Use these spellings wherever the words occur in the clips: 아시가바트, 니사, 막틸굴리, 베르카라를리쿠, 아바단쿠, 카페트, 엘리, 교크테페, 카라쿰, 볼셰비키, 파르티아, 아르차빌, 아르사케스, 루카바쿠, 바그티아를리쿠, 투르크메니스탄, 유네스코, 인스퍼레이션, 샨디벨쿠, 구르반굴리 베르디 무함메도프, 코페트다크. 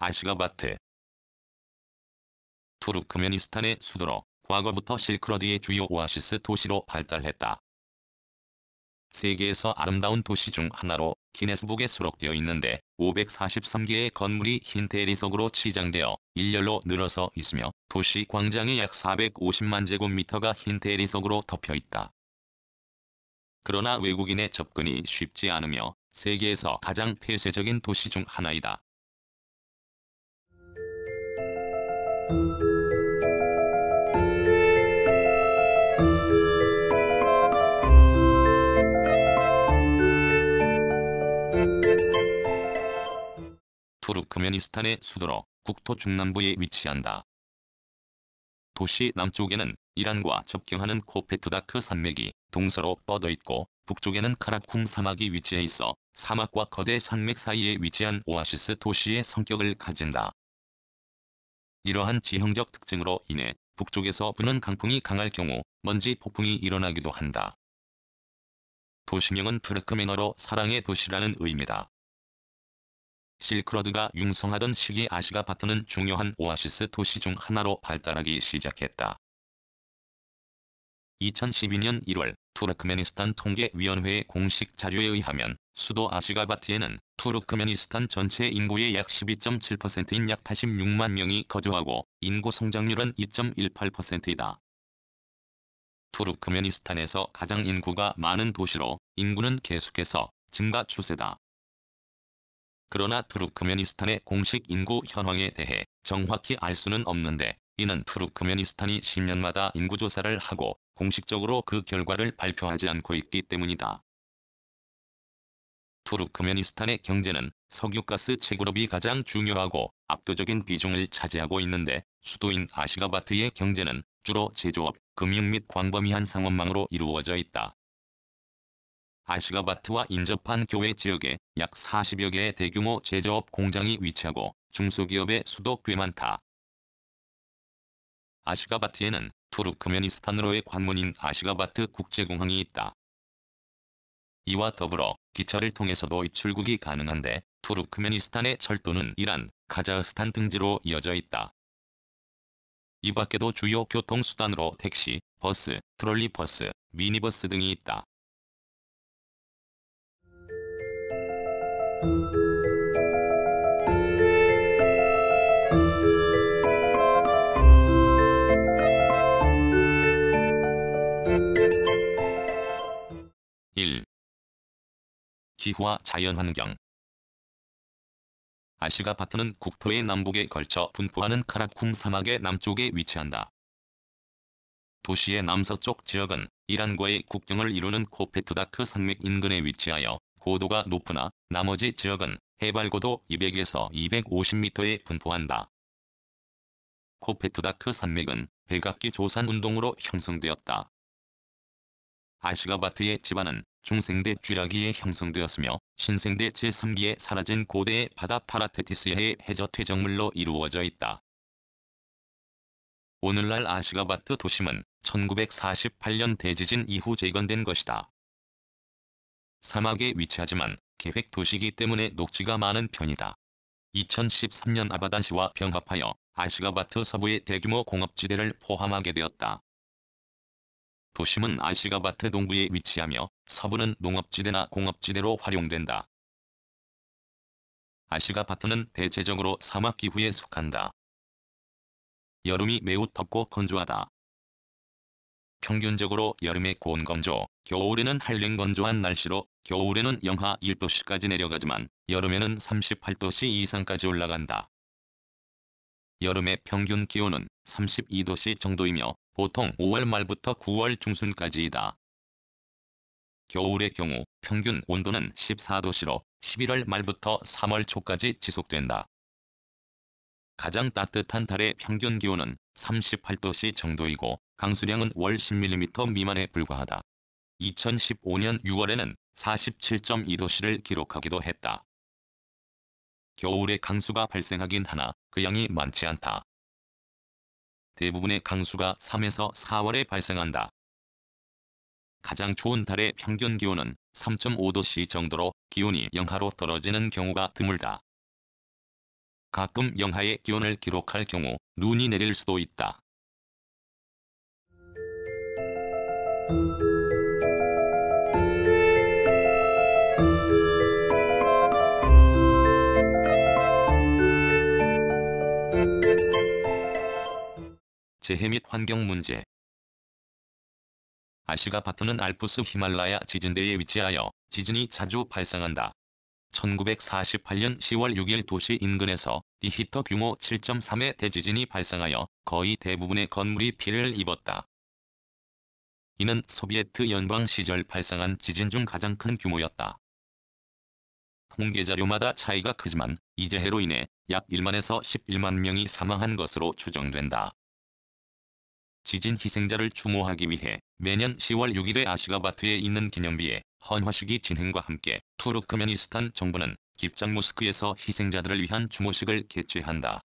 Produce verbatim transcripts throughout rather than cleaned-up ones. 아시가바트. 투르크메니스탄의 수도로 과거부터 실크로드의 주요 오아시스 도시로 발달했다. 세계에서 아름다운 도시 중 하나로 기네스북에 수록되어 있는데 오백사십삼 개의 건물이 흰 대리석으로 치장되어 일렬로 늘어서 있으며 도시 광장의 약 사백오십만 제곱미터가 흰 대리석으로 덮여 있다. 그러나 외국인의 접근이 쉽지 않으며 세계에서 가장 폐쇄적인 도시 중 하나이다. 투르크메니스탄의 수도로 국토 중남부에 위치한다. 도시 남쪽에는 이란과 접경하는 코페트다크 산맥이 동서로 뻗어 있고 북쪽에는 카라쿰 사막이 위치해 있어 사막과 거대 산맥 사이에 위치한 오아시스 도시의 성격을 가진다. 이러한 지형적 특징으로 인해 북쪽에서 부는 강풍이 강할 경우 먼지 폭풍이 일어나기도 한다. 도시명은 투르크메니어로 사랑의 도시라는 의미다. 실크로드가 융성하던 시기 아시가바트는 중요한 오아시스 도시 중 하나로 발달하기 시작했다. 이천십이 년 일 월 투르크메니스탄 통계위원회의 공식 자료에 의하면 수도 아시가바트에는 투르크메니스탄 전체 인구의 약 십이 점 칠 퍼센트인 약 팔십육만 명이 거주하고 인구 성장률은 이 점 일팔 퍼센트이다. 투르크메니스탄에서 가장 인구가 많은 도시로 인구는 계속해서 증가 추세다. 그러나 투르크메니스탄의 공식 인구 현황에 대해 정확히 알 수는 없는데 이는 투르크메니스탄이 십 년마다 인구조사를 하고 공식적으로 그 결과를 발표하지 않고 있기 때문이다. 투르크메니스탄의 경제는 석유가스 채굴업이 가장 중요하고 압도적인 비중을 차지하고 있는데 수도인 아시가바트의 경제는 주로 제조업, 금융 및 광범위한 상업망으로 이루어져 있다. 아시가바트와 인접한 교외 지역에 약 사십여 개의 대규모 제조업 공장이 위치하고 중소기업의 수도 꽤 많다. 아시가바트에는 투르크메니스탄으로의 관문인 아시가바트 국제공항이 있다. 이와 더불어 기차를 통해서도 입출국이 가능한데 투르크메니스탄의 철도는 이란, 카자흐스탄 등지로 이어져 있다. 이 밖에도 주요 교통수단으로 택시, 버스, 트롤리버스, 미니버스 등이 있다. 일. 기후와 자연환경. 아시가바트는 국토의 남북에 걸쳐 분포하는 카라쿰 사막의 남쪽에 위치한다. 도시의 남서쪽 지역은 이란과의 국경을 이루는 코페트다크 산맥 인근에 위치하여 고도가 높으나 나머지 지역은 해발고도 이백에서 이백오십 미터에 분포한다. 코페트다크 산맥은 백악기 조산 운동으로 형성되었다. 아시가바트의 지반은 중생대 쥐라기에 형성되었으며 신생대 제삼 기에 사라진 고대의 바다 파라테티스해의 해저 퇴적물로 이루어져 있다. 오늘날 아시가바트 도심은 천구백사십팔 년 대지진 이후 재건된 것이다. 사막에 위치하지만 계획 도시이기 때문에 녹지가 많은 편이다. 이천십삼 년 아바단시와 병합하여 아시가바트 서부의 대규모 공업지대를 포함하게 되었다. 도심은 아시가바트 동부에 위치하며 서부는 농업지대나 공업지대로 활용된다. 아시가바트는 대체적으로 사막 기후에 속한다. 여름이 매우 덥고 건조하다. 평균적으로 여름에 고온 건조, 겨울에는 한랭 건조한 날씨로 겨울에는 영하 일 도씨까지 내려가지만 여름에는 삼십팔 도씨 이상까지 올라간다. 여름의 평균 기온은 삼십이 도씨 정도이며 보통 오월 말부터 구월 중순까지이다. 겨울의 경우 평균 온도는 십사 도씨로 십일월 말부터 삼월 초까지 지속된다. 가장 따뜻한 달의 평균 기온은 삼십팔 도씨 정도이고 강수량은 월 십 밀리미터 미만에 불과하다. 이천십오 년 유 월에는 사십칠 점 이 도씨를 기록하기도 했다. 겨울에 강수가 발생하긴 하나 그 양이 많지 않다. 대부분의 강수가 삼에서 사월에 발생한다. 가장 좋은 달의 평균 기온은 삼 점 오 도씨 정도로 기온이 영하로 떨어지는 경우가 드물다. 가끔 영하의 기온을 기록할 경우 눈이 내릴 수도 있다. 재해 및 환경 문제. 아시가바트는 알프스 히말라야 지진대에 위치하여 지진이 자주 발생한다. 천구백사십팔년 시월 육일 도시 인근에서 리히터 규모 칠 점 삼의 대지진이 발생하여 거의 대부분의 건물이 피해를 입었다. 이는 소비에트 연방 시절 발생한 지진 중 가장 큰 규모였다. 통계자료마다 차이가 크지만 이 재해로 인해 약 일만에서 십일만 명이 사망한 것으로 추정된다. 지진 희생자를 추모하기 위해 매년 시월 육일에 아시가바트에 있는 기념비에 헌화식이 진행과 함께 투르크메니스탄 정부는 깁장 모스크에서 희생자들을 위한 추모식을 개최한다.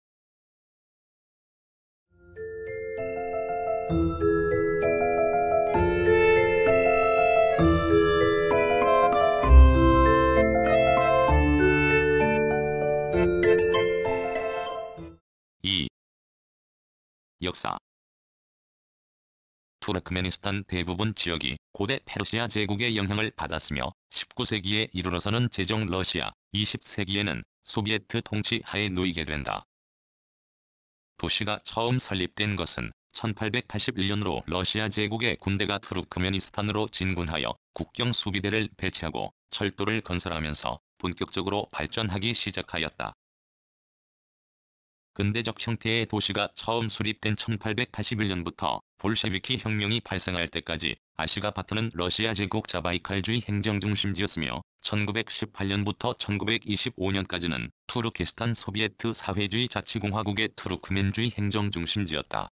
이. 역사. 투르크메니스탄 대부분 지역이 고대 페르시아 제국의 영향을 받았으며 십구 세기에 이르러서는 제정 러시아, 이십 세기에는 소비에트 통치 하에 놓이게 된다. 도시가 처음 설립된 것은 천팔백팔십일년으로 러시아 제국의 군대가 투르크메니스탄으로 진군하여 국경 수비대를 배치하고 철도를 건설하면서 본격적으로 발전하기 시작하였다. 근대적 형태의 도시가 처음 수립된 천팔백팔십일년부터 볼셰비키 혁명이 발생할 때까지 아시가바트는 러시아 제국 자바이칼주의 행정 중심지였으며 천구백십팔년부터 천구백이십오년까지는 투르케스탄 소비에트 사회주의 자치공화국의 투르크멘주의 행정 중심지였다.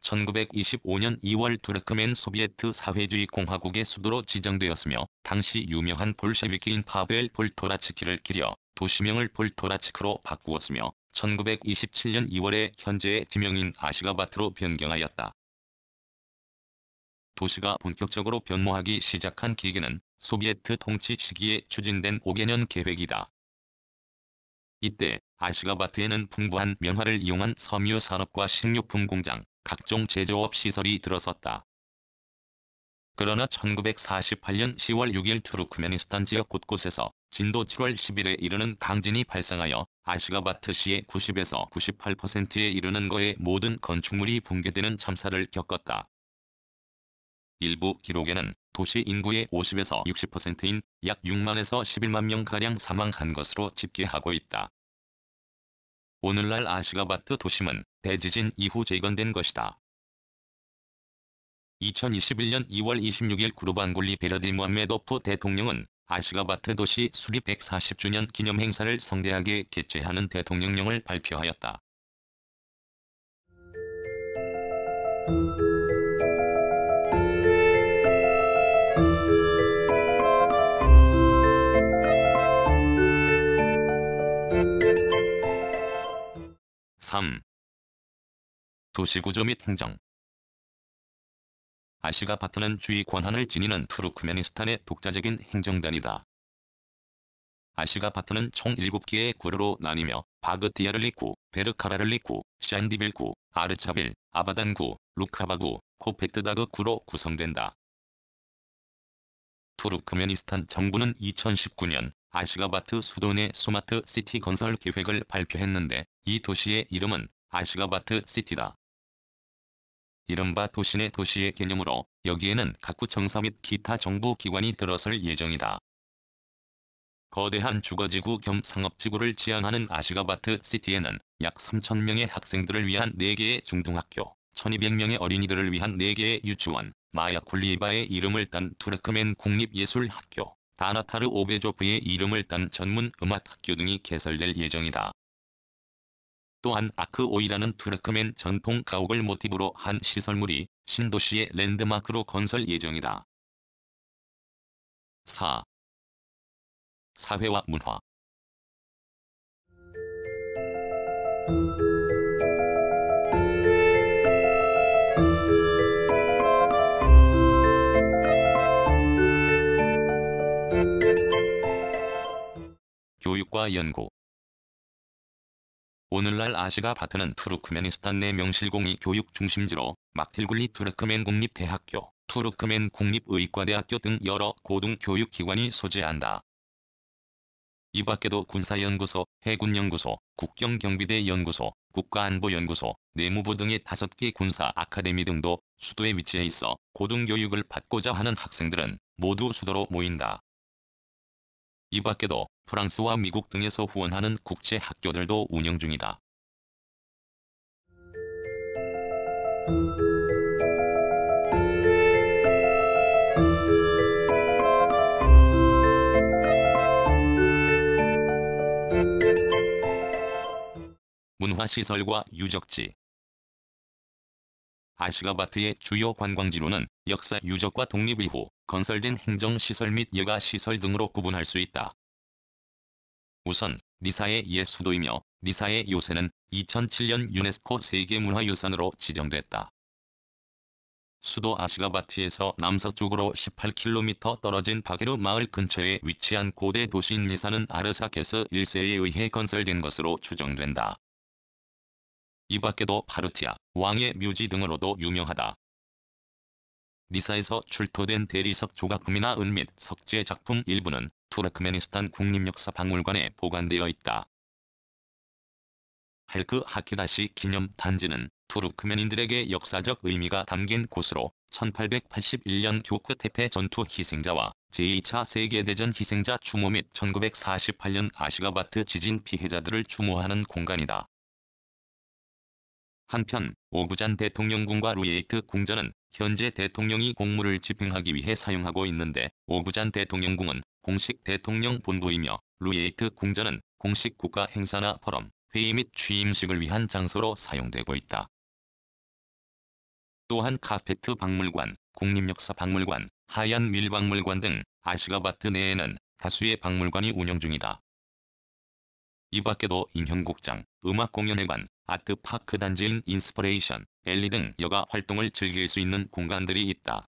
천구백이십오년 이월 투르크멘 소비에트 사회주의 공화국의 수도로 지정되었으며 당시 유명한 볼셰비키인 파벨 볼토라치키를 기려 도시명을 볼토라치크로 바꾸었으며 천구백이십칠년 이월에 현재의 지명인 아시가바트로 변경하였다. 도시가 본격적으로 변모하기 시작한 계기는 소비에트 통치 시기에 추진된 오개년 계획이다. 이때 아시가바트에는 풍부한 면화를 이용한 섬유 산업과 식료품 공장, 각종 제조업 시설이 들어섰다. 그러나 천구백사십팔년 시월 육일 투르크메니스탄 지역 곳곳에서 진도 칠월 십일에 이르는 강진이 발생하여 아시가바트시의 구십에서 구십팔 퍼센트에 이르는 거의 모든 건축물이 붕괴되는 참사를 겪었다. 일부 기록에는 도시 인구의 오십에서 육십 퍼센트인 약 육만에서 십일만 명가량 사망한 것으로 집계하고 있다. 오늘날 아시가바트 도심은 대지진 이후 재건된 것이다. 이천이십일년 이월 이십육일 구르반굴리 베르디 무함메도프 대통령은 아시가바트 도시 수립 백사십주년 기념 행사를 성대하게 개최하는 대통령령을 발표하였다. 삼. 도시구조 및 행정. 아시가바트는 주의 권한을 지니는 투르크메니스탄의 독자적인 행정단이다. 아시가바트는 총 일곱 개의 구로로 나뉘며 바그티아를리쿠, 베르카라를리쿠, 샨디벨쿠, 아르차빌, 아바단쿠, 루카바쿠, 코페트다크 구로 구성된다. 투르크메니스탄 정부는 이천십구년 아시가바트 수도내 스마트 시티 건설 계획을 발표했는데 이 도시의 이름은 아시가바트 시티다. 이른바 도시내 도시의 개념으로 여기에는 각 구청사 및 기타 정부 기관이 들어설 예정이다. 거대한 주거지구 겸 상업지구를 지향하는 아시가바트 시티에는 약 삼천 명의 학생들을 위한 네 개의 중등학교, 천이백 명의 어린이들을 위한 네 개의 유치원, 마야콜리바의 이름을 딴 투르크멘 국립예술학교, 다나타르 오베조프의 이름을 딴 전문 음악학교 등이 개설될 예정이다. 또한 아크오이라는 투르크멘 전통 가옥을 모티브로 한 시설물이 신도시의 랜드마크로 건설 예정이다. 사. 사회와 문화. 교육과 연구. 오늘날 아시가바트는 투르크메니스탄 내 명실공히 교육 중심지로 막틸굴리 투르크멘 국립대학교, 투르크멘 국립의과대학교 등 여러 고등교육기관이 소재한다. 이 밖에도 군사연구소, 해군연구소, 국경경비대 연구소, 국가안보연구소, 내무부 등의 다섯 개 군사 아카데미 등도 수도에 위치해 있어 고등교육을 받고자 하는 학생들은 모두 수도로 모인다. 이 밖에도 프랑스와 미국 등에서 후원하는 국제학교들도 운영 중이다. 문화시설과 유적지. 아시가바트의 주요 관광지로는 역사 유적과 독립 이후 건설된 행정시설 및 여가시설 등으로 구분할 수 있다. 우선 니사의 옛 수도이며 니사의 요새는 이천칠 년 유네스코 세계문화유산으로 지정됐다. 수도 아시가바트에서 남서쪽으로 십팔 킬로미터 떨어진 바게르 마을 근처에 위치한 고대 도시인 니사는 아르사케스 일 세에 의해 건설된 것으로 추정된다. 이 밖에도 파르티아, 왕의 묘지 등으로도 유명하다. 니사에서 출토된 대리석 조각품이나 은 및 석재 작품 일부는 투르크메니스탄 국립역사박물관에 보관되어 있다. 할크 하키다시 기념단지는 투르크메인들에게 역사적 의미가 담긴 곳으로 천팔백팔십일 년 교크테페 전투 희생자와 제이 차 세계대전 희생자 추모 및 천구백사십팔 년 아시가바트 지진 피해자들을 추모하는 공간이다. 한편 오구잔 대통령궁과 루에이트 궁전은 현재 대통령이 공무를 집행하기 위해 사용하고 있는데, 오구잔 대통령궁은 공식 대통령 본부이며 루에이트 궁전은 공식 국가 행사나 포럼, 회의 및 취임식을 위한 장소로 사용되고 있다. 또한 카페트 박물관, 국립역사박물관, 하얀 밀박물관 등 아시가바트 내에는 다수의 박물관이 운영 중이다. 이 밖에도 인형극장, 음악공연회관, 아트파크 단지인 인스퍼레이션, 엘리 등 여가 활동을 즐길 수 있는 공간들이 있다.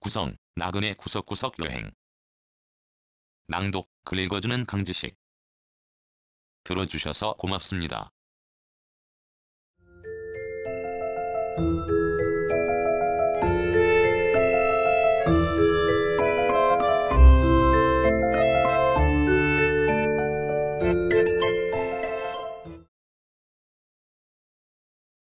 구성, 나그네 구석구석 여행. 낭독, 글 읽어주는 강지식. 들어주셔서 고맙습니다.